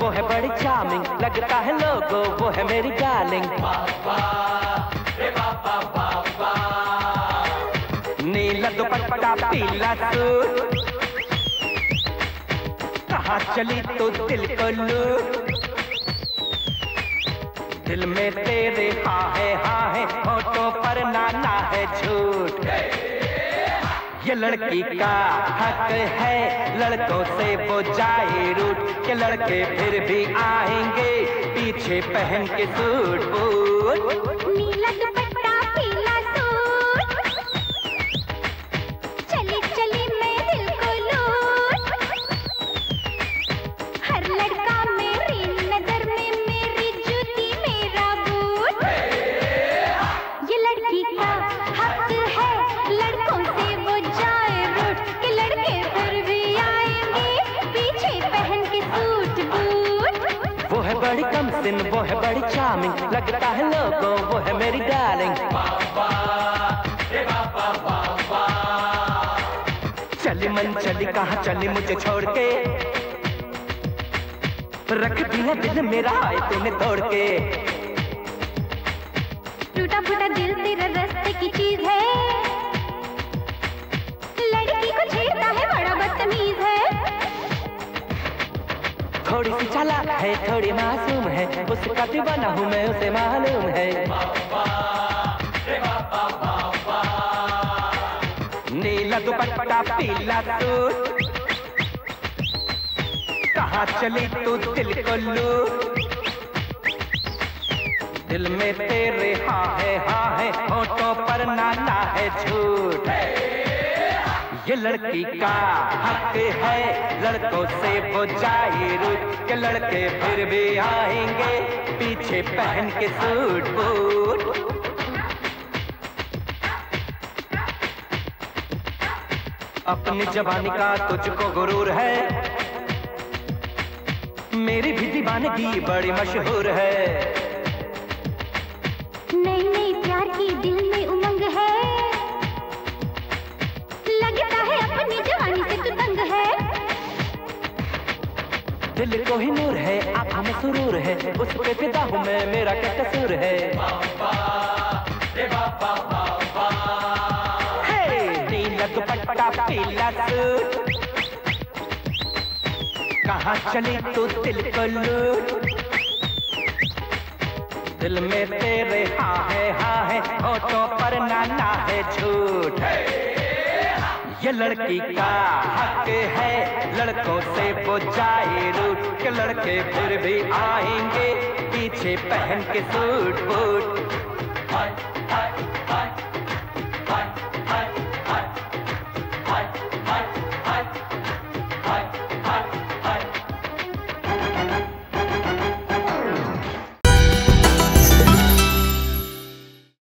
वो है बड़ी चार्मिंग, लगता है लोगो वो है मेरी डार्लिंग। नीला दुपट्टा पीला सूट, कहाँ चली तो दिल को लूट। दिल में तेरे हाँ है होठों पर नाना है झूठ। ये लड़की का हक है लड़कों से वो जाए रूट के लड़के फिर भी आएंगे पीछे पहन के सूट बूट। नीला दुपट्टा पीला सूट, चली चली मैं दिल को लूट। हर लड़का मेरी नजर में मेरी जूती मेरा बूट। ये लड़की का हक है लड़कों से वो जाए रूट के लड़के फिर भी आएंगे पीछे पहन के सूट बूट। वो है बड़ी कम सिन, वो है बड़ी चार्मिंग, लगता है लोगों वो है मेरी डार्लिंग। चली मन चली कहाँ चली मुझे छोड़ के, रख दिया दिल मेरा आए तूने तोड़ के। टूटा फूटा दिल तेरा रास्ते की चीज है, लड़की को छेड़ता है बड़ा बदतमीज है। थोड़ी सी चालाक है थोड़ी मासूम है, उसका दीवाना हूँ मैं उसे मालूम है। नीला दुपट्टा पीला सूट, कहाँ चली तू दिल को लूट। दिल में तेरे हाँ है होठों पर नाना है झूठ। ये लड़की का हक है लड़कों से वो जाए रूट के लड़के फिर भी आएंगे पीछे पहन के सूट बूट। अपनी जवानी का तुझको गुरूर है, मेरी भी दीवानगी बड़ी मशहूर है। दिल में उमंग है, लगता है अपनी जवानी से तू तंग है। दिल को ही नूर है आँखों में सुरूर है, उस पे फिदा हूँ मैं मेरा क्या कसूर है। नीला दुपट्टा पीला सूट, कहाँ चली तू दिल को लूट। दिल में तेरे हाँ है होठों पर नाना है झूठ। ये लड़की का हक है लड़कों से वो जाए रूट के लड़के फिर भी आएंगे पीछे पहन के सूट बूट।